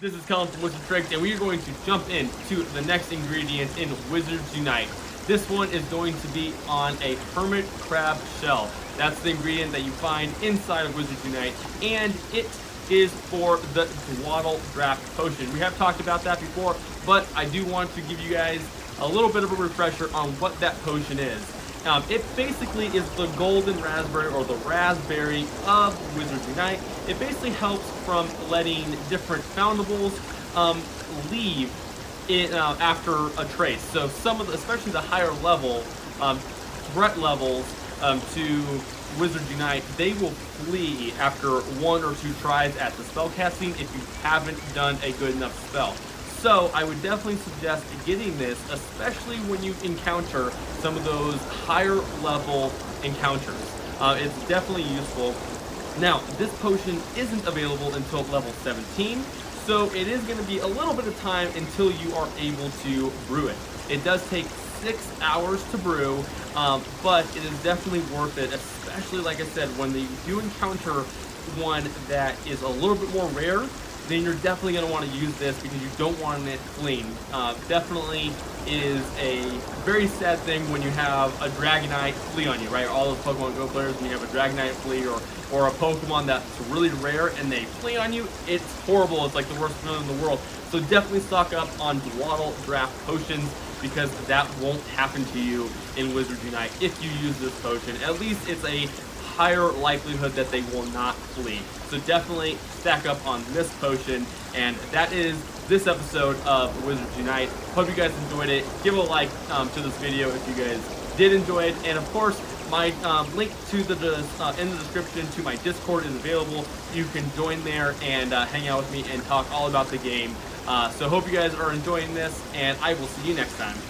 This is Colin from Wizard Tricks, and we are going to jump into the next ingredient in Wizards Unite. This one is going to be on a Hermit Crab Shell. That's the ingredient that you find inside of Wizards Unite, and it is for the Dawdle Draught potion. We have talked about that before, but I do want to give you guys a little bit of a refresher on what that potion is. It basically is the golden raspberry, or the raspberry, of Wizards Unite. It basically helps from letting different foundables leave it, after a trace. So some of the, especially the higher level threat levels to Wizards Unite, they will flee after one or two tries at the spell casting if you haven't done a good enough spell. So I would definitely suggest getting this, especially when you encounter some of those higher level encounters. It's definitely useful. Now, this potion isn't available until level 17, so it is going to be a little bit of time until you are able to brew it. It does take 6 hours to brew, but it is definitely worth it, especially, like I said, when you do encounter one that is a little bit more rare. Then you're definitely going to want to use this because you don't want it fleeing. Definitely is a very sad thing when you have a Dragonite flee on you, right? All the Pokemon GO players, when you have a Dragonite flee or a Pokemon that's really rare and they flee on you, it's horrible. It's like the worst feeling in the world. So definitely stock up on Dawdle Draught potions because that won't happen to you in Wizards Unite if you use this potion. At least it's a higher likelihood that they will not flee. So definitely stack up on this potion, and that is this episode of Wizards Unite. Hope you guys enjoyed it. Give a like to this video if you guys did enjoy it, and of course my link to in the description to my Discord is available. You can join there and hang out with me and talk all about the game. So hope you guys are enjoying this, and I will see you next time.